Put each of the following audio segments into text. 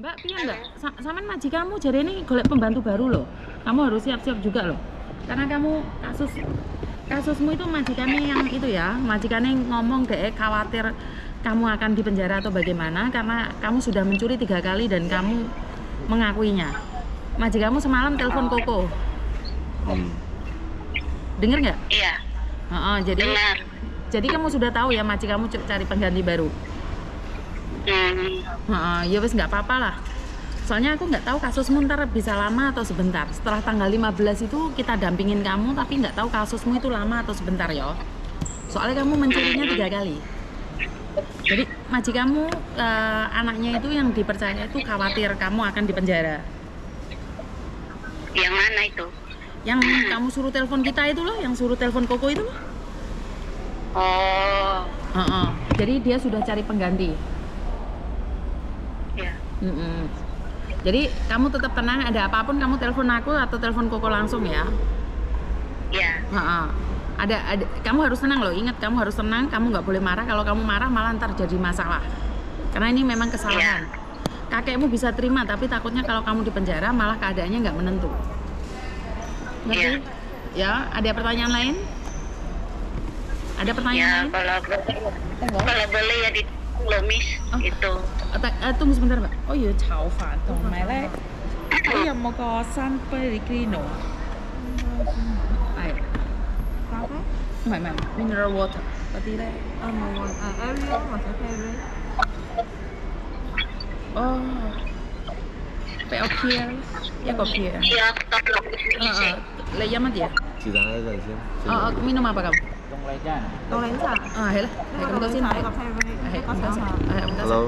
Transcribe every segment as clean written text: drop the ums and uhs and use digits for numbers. Mbak, piye Mbak? Sampean majikamu jarene golek pembantu baru loh. Kamu harus siap-siap juga loh. Karena kamu kasusmu itu majikannya yang itu ya, majikannya ngomong deh khawatir kamu akan dipenjara atau bagaimana karena kamu sudah mencuri 3 kali dan kamu mengakuinya. Majikamu semalam telepon Koko. Dengar nggak? Iya. Jadi benar. Jadi kamu sudah tahu ya majikamu cari pengganti baru. Ya wes nggak apa-apa lah. Soalnya aku nggak tahu kasusmu ntar bisa lama atau sebentar. Setelah tanggal 15 itu kita dampingin kamu, tapi nggak tahu kasusmu itu lama atau sebentar ya. Soalnya kamu mencurinya 3 kali. Jadi majikamu anaknya itu yang dipercaya itu khawatir kamu akan dipenjara. Yang mana itu? Yang kamu suruh telepon kita itu loh, yang suruh telepon Koko itu loh. Oh. Jadi dia sudah cari pengganti. Ya. Jadi kamu tetap tenang, ada apapun kamu telepon aku atau telepon Koko langsung ya. Iya. Kamu harus tenang loh, ingat kamu harus tenang, kamu nggak boleh marah. Kalau kamu marah malah ntar jadi masalah. Karena ini memang kesalahan. Kakekmu bisa terima, tapi takutnya kalau kamu dipenjara malah keadaannya nggak menentu. Ngerti? Ya, ada pertanyaan lain? Ada pertanyaan lain? Kalau boleh ya di lomis itu. Tunggu sebentar, Mbak. Oh iya, chao fan dong, mele. Aku yang mau ke San Pellegrino. Air. Apa? Enggak, mineral water. Tadi deh. Oh. Peokia. Ya kopiah. Iya, tak lagi. Lagi amat ya? Silakan aja. Minum apa kamu? Tong lejan. Helah. Kamu terusin. Halo.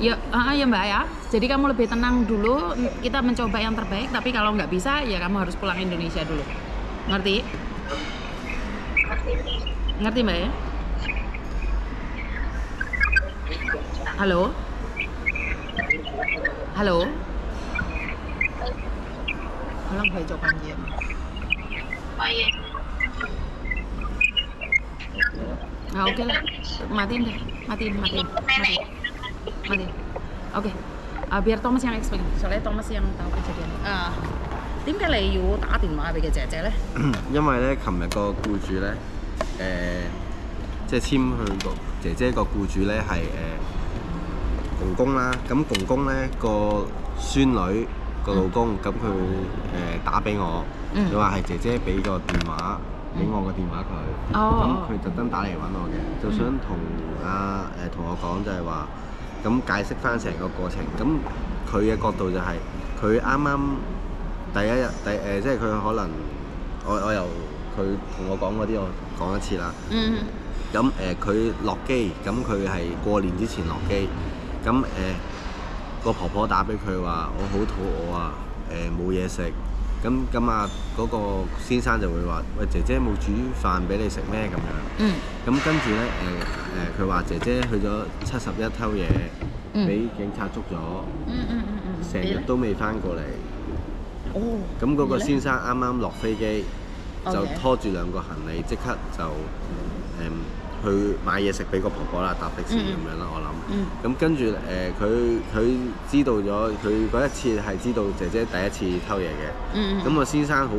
Ya Mbak ya. Jadi kamu lebih tenang dulu. Kita mencoba yang terbaik. Tapi kalau nggak bisa, ya kamu harus pulang Indonesia dulu. Ngerti? Ngerti Mbak ya? Halo. Halo. Alang phải cho con gì Nah, oke lah. Matiin deh. Matiin. Oke. Biar Thomas yang explain. Soalnya Thomas yang tahu kejadian. 點解你要打電話俾個姐姐咧？ 因為咧，琴日個僱主咧，即係簽去個姐姐個僱主咧係公公啦。咁公公咧個孫女。個老公咁佢打俾我，佢話係姐姐俾個電話，俾我個電話佢，咁佢特登打嚟揾我嘅，就想同我講就係話，咁解釋翻成個過程。咁佢嘅角度就係佢啱啱第一日即係佢可能我由佢同我講嗰啲我講一次啦。咁佢落機，咁佢係過年之前落機，咁個婆婆打俾佢話：我好肚餓啊！冇嘢食。咁啊，嗰個先生就會話：喂，姐姐冇煮飯俾你食咩咁樣？咁跟住咧佢話姐姐去咗71偷嘢，俾警察捉咗。成日都未翻過嚟。咁嗰個先生啱啱落飛機，就拖住2個行李，即刻就去買嘢食俾個婆婆啦，搭的士咁樣啦，我諗。咁跟住佢知道咗，佢嗰一次係知道姐姐第一次偷嘢嘅。咁個先生好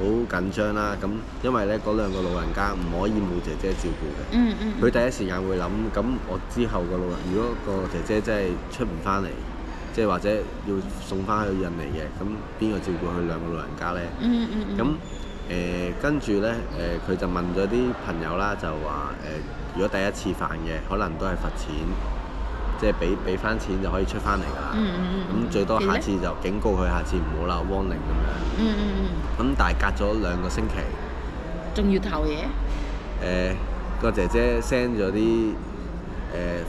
緊張啦。咁因為咧嗰2個老人家唔可以冇姐姐照顧嘅。佢第一時間會諗，咁我之後個老人，如果個姐姐真係出唔翻嚟，即係或者要送翻去印尼嘅，咁邊個照顧佢2個老人家咧？咁跟住咧，佢就問咗啲朋友啦，就話如果第一次犯嘅，可能都係罰錢，即係俾翻錢就可以出翻嚟㗎啦。咁最多下次就警告佢，下次唔好啦 warning 咁樣。咁但係隔咗2個星期，仲要偷嘢？個姐姐 send 咗啲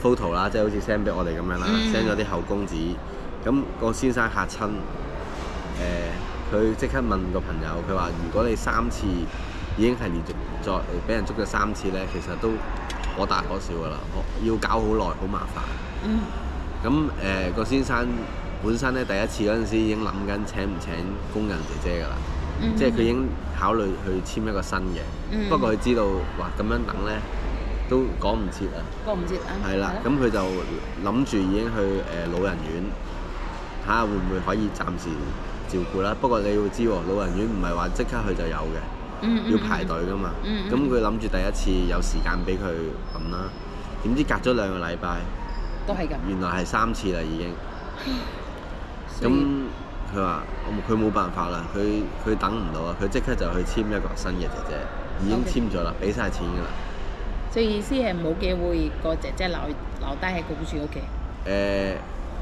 photo 啦，即係好似 send 俾我哋咁樣啦 ，send 咗啲後宮紙。咁個先生嚇親佢即刻問個朋友，佢話：如果你3次已經係連續再俾人捉咗3次咧，其實都可大可小噶啦，要搞好耐，好麻煩。咁個先生本身咧第一次嗰陣時已經諗緊請唔請工人姐姐噶啦，即係佢已經考慮去簽一個新嘅。不過佢知道話咁樣等咧都趕唔切啊！趕唔切啊！係啦，咁佢就諗住已經去老人院，睇下會唔會可以暫時照顧啦。不過你要知喎，老人院唔係話即刻去就有嘅，要排隊㗎嘛。咁佢諗住第一次有時間俾佢咁啦，點知隔咗2個禮拜都係咁，原來係3次啦已經。咁佢話：佢冇辦法啦，佢等唔到啊！佢即刻就去簽一個新嘅姐姐，已經簽咗啦，俾曬錢㗎啦。所以意思係冇機會個姐姐留低喺個僱主屋企。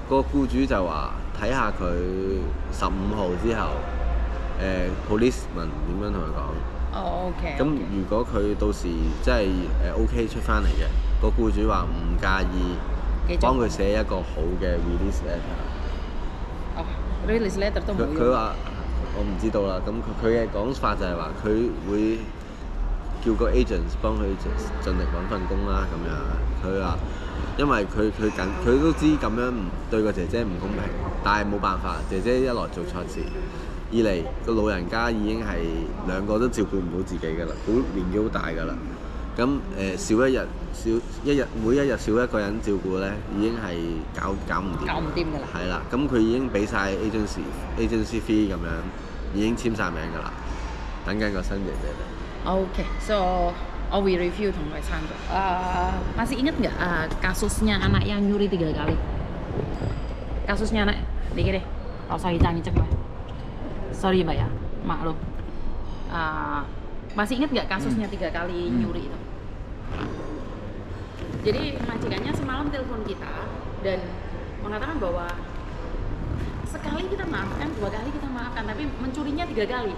個僱主就話睇下佢15號之後，policeman 點樣同佢講。哦 ，OK。咁如果佢到時即係OK 出翻嚟嘅，個僱主話唔介意，幫佢寫一個好嘅 release letter。release letter 都冇用。佢話：我唔知道啦。咁佢嘅講法就係話，佢會叫個 agents 幫佢盡力揾份工啦。咁樣佢話，因為佢都知咁樣對個姐姐唔公平，但係冇辦法。姐姐一來做錯事，二嚟個老人家已經係2個都照顧唔到自己㗎啦，好年紀好大㗎啦。咁每一日少一個人照顧咧，已經係搞唔掂。搞唔掂㗎啦。係啦，咁佢已經俾曬 agency fee 咁樣，已經簽曬名㗎啦，等緊個新姐姐嚟。Okay, so I will review tentang Sandro. Masih ingat nggak kasusnya anak yang nyuri 3 kali? Kasusnya anak, dikit deh. Kalau saya cek mbak. Sorry mbak ya, maklum. Masih ingat nggak kasusnya 3 kali nyuri itu? Jadi majikannya semalam telepon kita dan mengatakan bahwa sekali kita maafkan, 2 kali kita maafkan, tapi mencurinya 3 kali.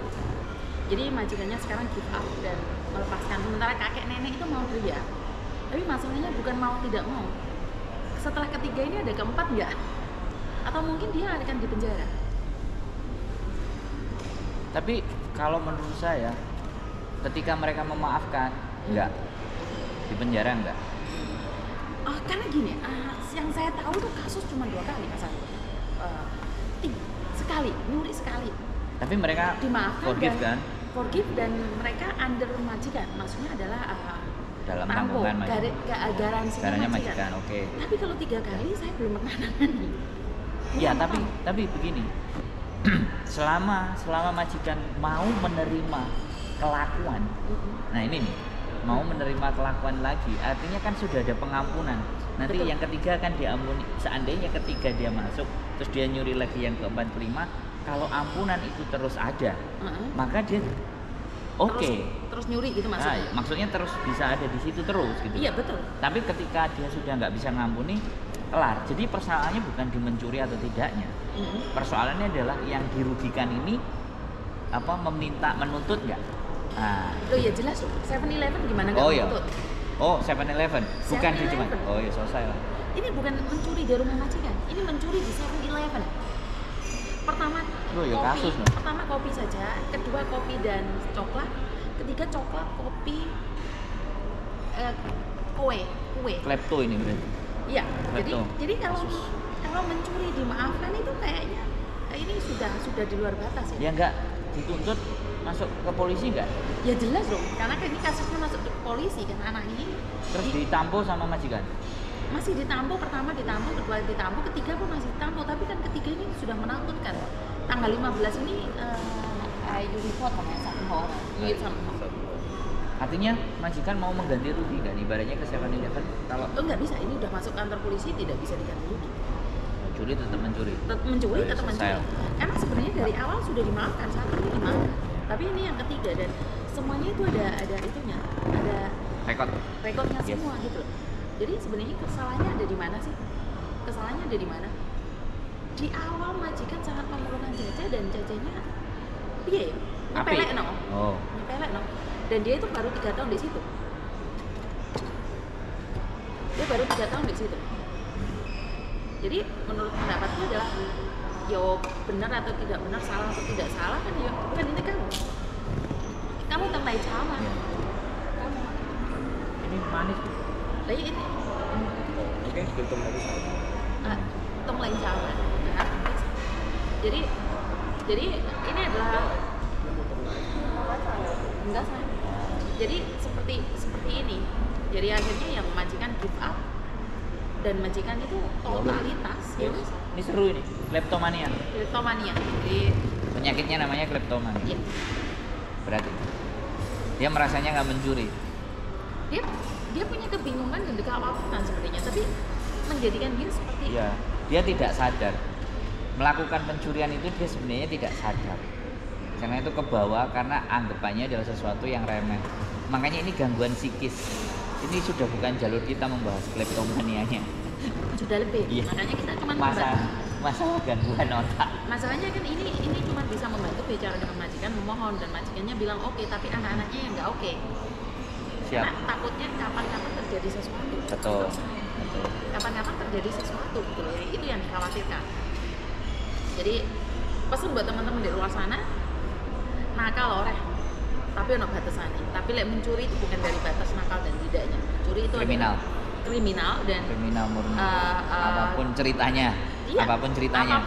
Jadi majikannya sekarang give up dan melepaskan. Sementara kakek nenek itu mau kerja, tapi masalahnya bukan mau tidak mau. Setelah ketiga ini ada keempat nggak? Atau mungkin dia akan di penjara? Tapi kalau menurut saya, ketika mereka memaafkan, enggak di penjara enggak. Karena gini, yang saya tahu itu kasus cuma 2 kali Mas Sandro. Sekali, nyuri sekali. Tapi mereka dimaafkan, forgive dan, forgive dan mereka under majikan. Maksudnya adalah dalam tanggungan garansinya majikan. Okay. Tapi kalau 3 kali saya belum pernah nangani. Ya, tapi begini. selama majikan mau menerima kelakuan, nah ini nih mau menerima kelakuan lagi, artinya kan sudah ada pengampunan. Nanti betul. Yang ketiga kan diampuni. Seandainya ketiga dia masuk, terus dia nyuri lagi yang ke-4, ke-5, kalau ampunan itu terus ada, maka dia terus nyuri gitu maksudnya. Maksudnya terus bisa ada di situ terus gitu. Iya betul. Tapi ketika dia sudah nggak bisa ngampuni, kelar. Jadi persoalannya bukan di mencuri atau tidaknya, persoalannya adalah yang dirugikan ini apa meminta menuntut nggak? Oh ya jelas, 7-Eleven gimana nggak menuntut? Oh 7-Eleven, bukan sih cuma. Oh ya selesai lah. Ini bukan mencuri di rumah majikan, ini mencuri di 7-Eleven. Pertama kopi, saja. Kedua kopi dan coklat. Ketiga coklat, kopi, kue. Klepto ini berarti. Iya. Jadi kalau mencuri dimaafkan itu kayaknya ini sudah di luar batas ya. Ya nggak dituntut. Masuk ke polisi nggak? Ya jelas dong, karena ini kasusnya masuk ke polisi kan anak ini. Terus ditampung sama majikan? Masih ditampung, pertama ditampung, kedua ditampung, ketiga pun masih ditampung. Tapi kan ketiga ini sudah menakutkan. Tanggal 15 ini Unipot namanya, artinya majikan mau mengganti rugi kan? Ibaratnya ke 7-Eleven kalau nggak bisa, ini udah masuk kantor polisi tidak bisa diganti rugi. Mencuri tetap mencuri? Mencuri tetap mencuri. Karena sebenarnya dari awal sudah dimaafkan, saat ini dimaafkan. Tapi ini yang ketiga dan semuanya itu ada itunya, ada rekodnya semua gitu. Jadi sebenarnya kesalahannya ada di mana sih? Kesalahannya ada di mana? Di awal majikan sangat memerlukan jajah dan jajahnya piye? Ngepelekno. Dan dia itu baru 3 tahun di situ. Jadi menurut pendapatku adalah yo benar atau tidak benar, salah atau tidak salah kan yo kan ini kamu tambah sama ini manis lagi ini oke belum lagi tambah sama jadi ini adalah enggak salah jadi seperti ini Jadi akhirnya yang majikan give up dan majikan itu totalitas. Yes. Ini seru ini, kleptomania. Kleptomania. Jadi penyakitnya namanya kleptomania. Iya. Berarti dia merasanya nggak mencuri. Dia punya kebingungan dan kekhawatiran sepertinya, tapi menjadikan dia seperti itu. Iya. Dia tidak sadar melakukan pencurian itu, dia sebenarnya tidak sadar. Karena itu kebawa, karena anggapannya adalah sesuatu yang remeh. Makanya ini gangguan psikis. Ini sudah bukan jalur kita membahas kleptomanianya. Sudah lebih. Iya. Makanya kita cuma masalah gangguan otak. Masalahnya kan ini cuma bisa membantu bicara dengan majikan, memohon, dan majikannya bilang oke, tapi anak-anaknya yang nggak oke. Siap. Karena takutnya kapan-kapan terjadi sesuatu. Betul. Kapan-kapan terjadi sesuatu, gitu. Itu yang dikhawatirkan. Jadi pesan buat teman-teman di luar sana. Nakal oreh, tapi ono batasane. Tapi lek mencuri itu bukan dari batas nakal dan tidaknya. Mencuri itu kriminal. Kriminal dan kriminal murni. Apapun ceritanya. Iya, apapun ceritanya.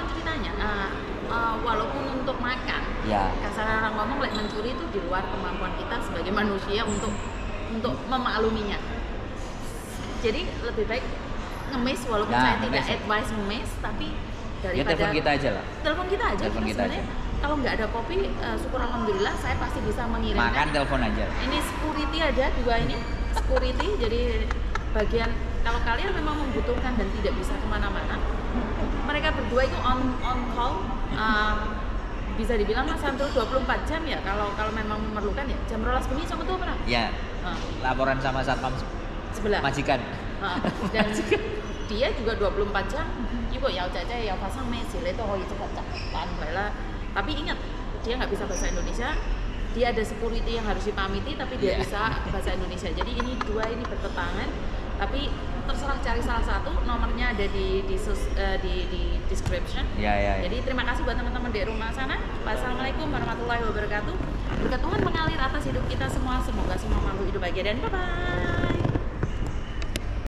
Walaupun untuk makan. Ya. Kasarnya orang ngomong lek mencuri itu di luar kemampuan kita sebagai manusia untuk memakluminya. Jadi lebih baik ngemis walaupun saya tidak advice ngemis, tapi daripada ya, telepon kita aja lah. Telepon kita aja. Kalau nggak ada kopi, syukur alhamdulillah saya pasti bisa mengirimkan. Makan telepon aja. Ini security ada dua ini, security. Jadi bagian kalau kalian memang membutuhkan dan tidak bisa kemana-mana, mereka berdua itu on call. Bisa dibilang Mas Sandro 24 jam ya. Kalau memang memerlukan ya. Jam 12 bengi sama tuh pernah? Ya. Laporan sama satpam sebelah. Majikan. Dan dia juga 24 jam. Ibu ya caca ya pasang mesin itu hoi cepat cepat lah. Tapi ingat, dia nggak bisa bahasa Indonesia, dia ada security yang harus dipamiti, tapi dia bisa bahasa Indonesia. Jadi ini dua ini bertentangan, tapi terserah cari salah satu, nomornya ada di description. Jadi terima kasih buat teman-teman di rumah sana. Wassalamualaikum warahmatullahi wabarakatuh. Berkat Tuhan mengalir atas hidup kita semua, semoga semua makhluk hidup bahagia dan bye-bye.